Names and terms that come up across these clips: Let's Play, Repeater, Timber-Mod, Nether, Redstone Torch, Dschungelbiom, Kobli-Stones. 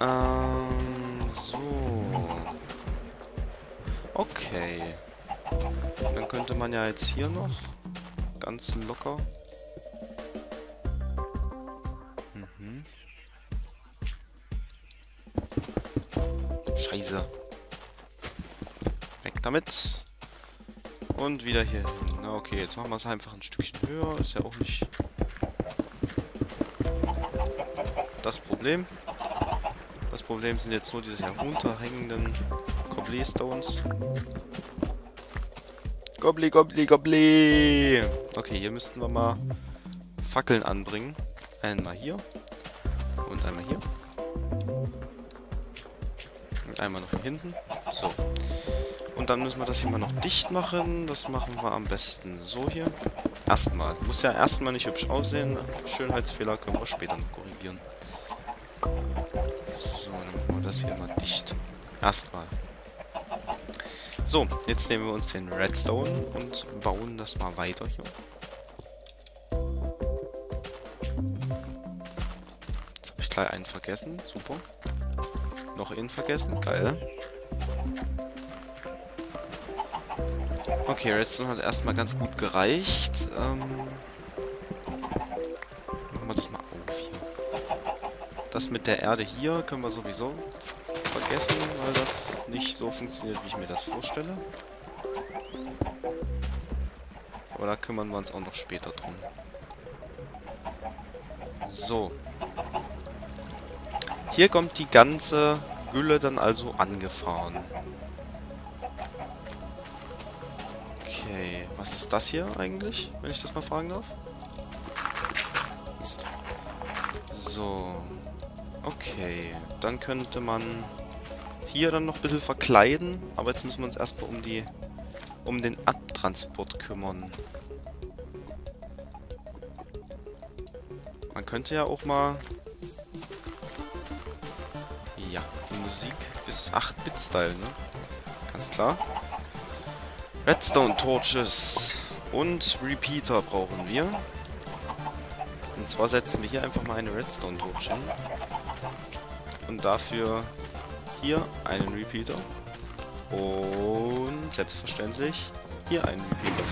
So. Okay. Dann könnte man ja jetzt hier noch ganz locker. Scheiße. Weg damit. Und wieder hier hin. Na okay, jetzt machen wir es einfach ein Stückchen höher. Ist ja auch nicht das Problem. Das Problem sind jetzt nur diese herunterhängenden Kobli-Stones. Kobli, Kobli, Kobli! Okay, hier müssten wir mal Fackeln anbringen. Einmal hier. Und einmal hier. Einmal noch hinten. So. Und dann müssen wir das hier mal noch dicht machen. Das machen wir am besten so hier. Erstmal. Muss ja erstmal nicht hübsch aussehen. Schönheitsfehler können wir später noch korrigieren. So, dann machen wir das hier mal dicht. Erstmal. So, jetzt nehmen wir uns den Redstone und bauen das mal weiter hier. Jetzt habe ich gleich einen vergessen. Super. Noch innen vergessen. Geil. Okay, Redstone hat erstmal ganz gut gereicht. Machen wir das mal auf hier. Das mit der Erde hier können wir sowieso vergessen, weil das nicht so funktioniert, wie ich mir das vorstelle. Aber da kümmern wir uns auch noch später drum. So. Hier kommt die ganze Gülle dann also angefahren. Okay, was ist das hier eigentlich, wenn ich das mal fragen darf? Mist. So, okay, dann könnte man hier dann noch ein bisschen verkleiden, aber jetzt müssen wir uns erstmal um den Abtransport kümmern. Man könnte ja auch mal... Ja, die Musik ist 8-Bit-Style, ne? Ganz klar. Redstone Torches und Repeater brauchen wir. Und zwar setzen wir hier einfach mal eine Redstone Torch hin. Und dafür hier einen Repeater. Und selbstverständlich hier einen Repeater.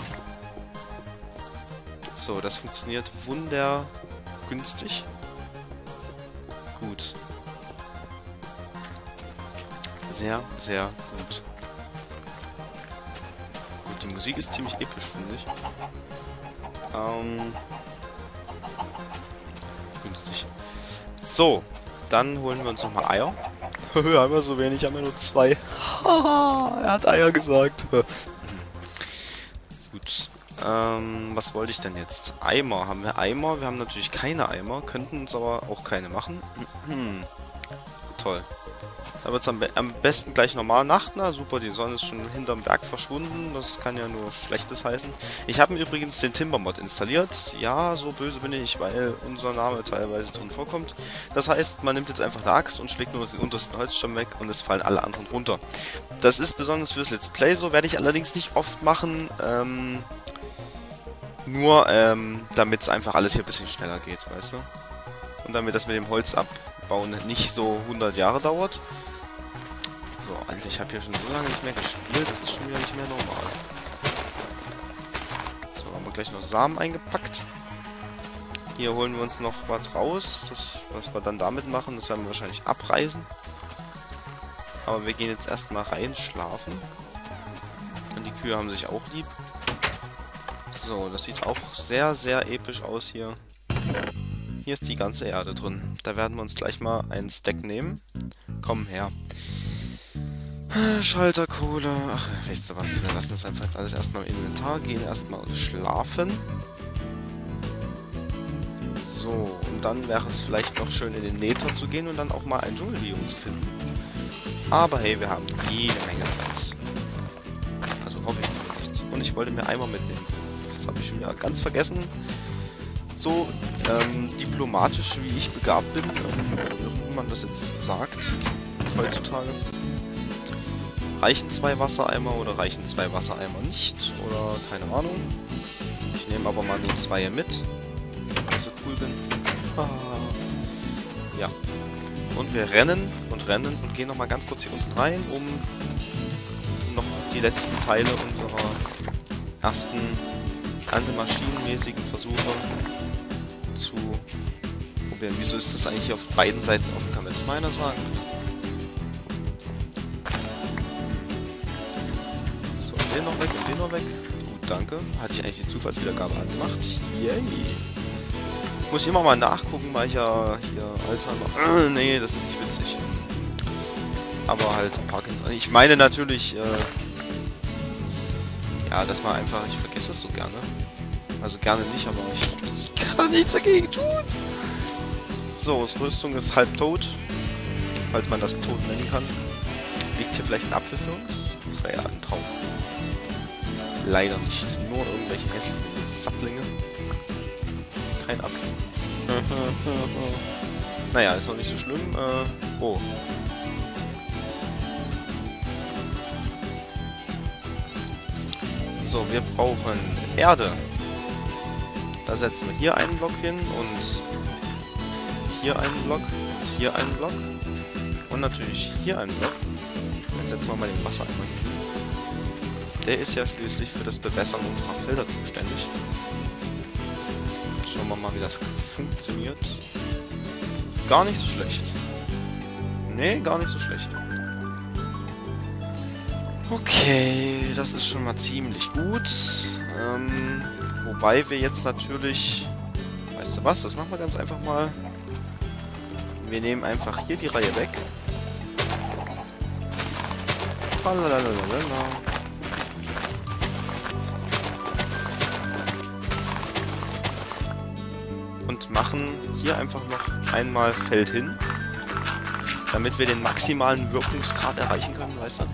So, das funktioniert wundergünstig. Gut. Sehr, sehr gut. Gut, die Musik ist ziemlich episch, finde ich. Günstig. So, dann holen wir uns nochmal Eier. Wir haben ja so wenig, haben wir nur 2. Er hat Eier gesagt. Gut. Was wollte ich denn jetzt? Eimer. Haben wir Eimer? Wir haben natürlich keine Eimer, könnten uns aber auch keine machen. Toll. Da wird es am besten gleich normal Nacht. Na super, die Sonne ist schon hinterm Berg verschwunden. Das kann ja nur Schlechtes heißen. Ich habe mir übrigens den Timber-Mod installiert. Ja, so böse bin ich, weil unser Name teilweise drin vorkommt. Das heißt, man nimmt jetzt einfach eine Axt und schlägt nur den untersten Holzstamm weg und es fallen alle anderen runter. Das ist besonders fürs Let's Play so. Werde ich allerdings nicht oft machen. Damit es einfach alles hier ein bisschen schneller geht, weißt du? Und damit das mit dem Holz abbauen nicht so 100 Jahre dauert. So, Alter, ich habe hier schon so lange nicht mehr gespielt, das ist schon wieder nicht mehr normal. So, haben wir gleich noch Samen eingepackt. Hier holen wir uns noch was raus. Das, was wir dann damit machen, das werden wir wahrscheinlich abreißen. Aber wir gehen jetzt erstmal rein, schlafen. Und die Kühe haben sich auch lieb. So, das sieht auch sehr, sehr episch aus hier. Hier ist die ganze Erde drin. Da werden wir uns gleich mal einen Stack nehmen. Komm her. Schalter, Kohle. Ach, weißt du was? Wir lassen das einfach jetzt alles erstmal im Inventar. Gehen erstmal schlafen. So, und dann wäre es vielleicht noch schön in den Nether zu gehen und dann auch mal ein Dschungelbiom zu finden. Aber hey, wir haben jede Menge Zeit. Also hoffe ich zumindest. Und ich wollte mir Eimer mitnehmen. Das habe ich schon wieder ganz vergessen. So diplomatisch, wie ich begabt bin, wie man das jetzt sagt, heutzutage. Reichen 2 Wassereimer oder reichen 2 Wassereimer nicht? Oder keine Ahnung. Ich nehme aber mal nur 2 mit, weil ich so cool bin. Ja, Und wir rennen und gehen nochmal ganz kurz hier unten rein, um noch die letzten Teile unserer ersten antimaschinenmäßigen Versuche zu probieren. Wieso ist das eigentlich hier auf beiden Seiten offen? Kann mir das meiner sagen? So, den noch weg und den noch weg. Gut, danke. Hatte ich eigentlich die Zufallswiedergabe angemacht? Yay! Muss ich immer mal nachgucken, weil ich ja hier Alzheimer... nee, das ist nicht witzig. Aber halt Parkinson. Ich meine natürlich... ja, dass man einfach... Ich vergesse das so gerne. Also gerne nicht, aber ich kann nichts dagegen tun. So, unsere Rüstung ist halb tot. Falls man das tot nennen kann. Liegt hier vielleicht ein Apfel für uns? Das wäre ja ein Traum. Leider nicht. Nur irgendwelche hässlichen Sapplinge. Kein Apfel. Naja, ist noch nicht so schlimm. Oh. So, wir brauchen Erde. Da setzen wir hier einen Block hin und hier einen Block und hier einen Block und natürlich hier einen Block. Jetzt setzen wir mal den Wassereimer hin. Der ist ja schließlich für das Bewässern unserer Felder zuständig. Schauen wir mal, wie das funktioniert. Gar nicht so schlecht. Nee, gar nicht so schlecht. Okay, das ist schon mal ziemlich gut. Wobei wir jetzt natürlich... Weißt du was, das machen wir ganz einfach mal. Wir nehmen einfach hier die Reihe weg. Und machen hier einfach noch einmal Feld hin. Damit wir den maximalen Wirkungsgrad erreichen können, weißt du?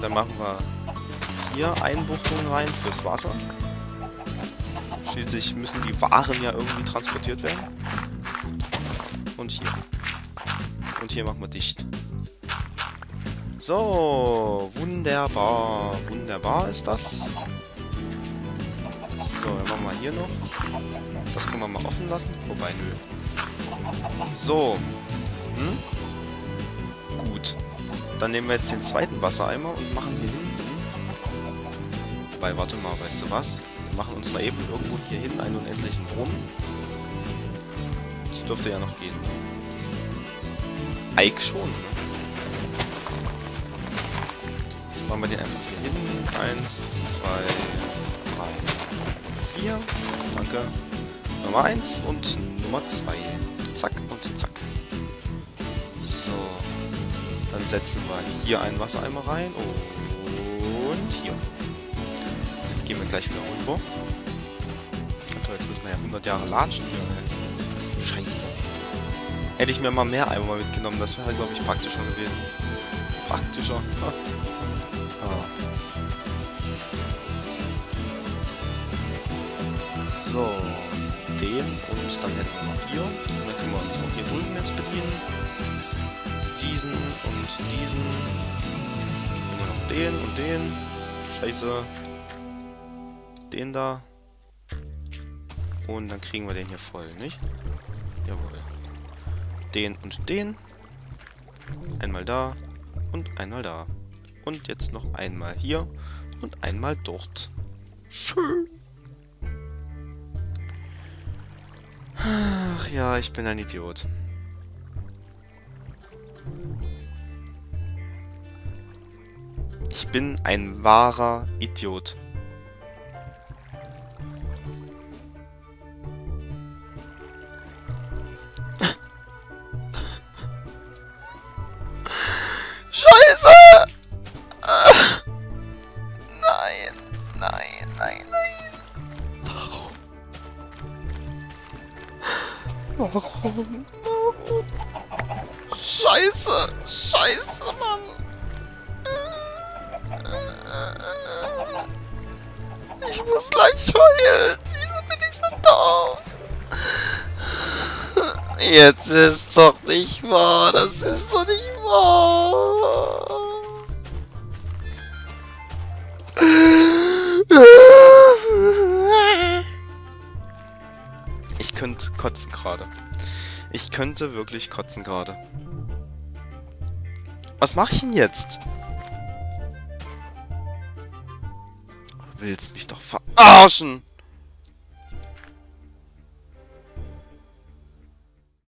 Dann machen wir hier Einbuchtungen rein fürs Wasser. Schließlich müssen die Waren ja irgendwie transportiert werden. Und hier. Und hier machen wir dicht. So, wunderbar. Wunderbar ist das. So, dann machen wir hier noch. Das können wir mal offen lassen. Wobei, nö. So. Gut. Dann nehmen wir jetzt den zweiten Wassereimer und machen hier hin. Wobei, warte mal, weißt du was? Wir machen uns mal eben irgendwo hier hin einen unendlichen Brunnen. Das dürfte ja noch gehen. Eik schon. Ne? Machen wir den einfach hier hin. 1, 2, 3, 4. Danke. Nummer 1 und Nummer 2. Zack und zack. Dann setzen wir hier einen Wassereimer rein und hier. Jetzt gehen wir gleich wieder runter. Toll, jetzt müssen wir ja 100 Jahre latschen hier. Scheiße. Hätte ich mir mal mehr Eimer mitgenommen, das wäre halt, glaube ich, praktischer gewesen. Praktischer. Ha. Ah. So, den und dann hätten wir mal hier. Und dann können wir uns auch hier drüben jetzt bedienen. Diesen und diesen. Immer noch den und den. Scheiße. Den da. Und dann kriegen wir den hier voll, nicht? Jawohl. Den und den. Einmal da und einmal da. Und jetzt noch einmal hier und einmal dort. Schön. Ach ja, ich bin ein Idiot. Ich bin ein wahrer Idiot. Scheiße! Nein, nein, nein, nein. Warum? Warum? Warum? Scheiße! Scheiße, Mann! Ich muss gleich heulen. Wieso bin ich so doof? Jetzt ist doch nicht wahr. Das ist doch nicht wahr. Ich könnte kotzen gerade. Ich könnte wirklich kotzen gerade. Was mache ich denn jetzt? Du willst mich doch verarschen!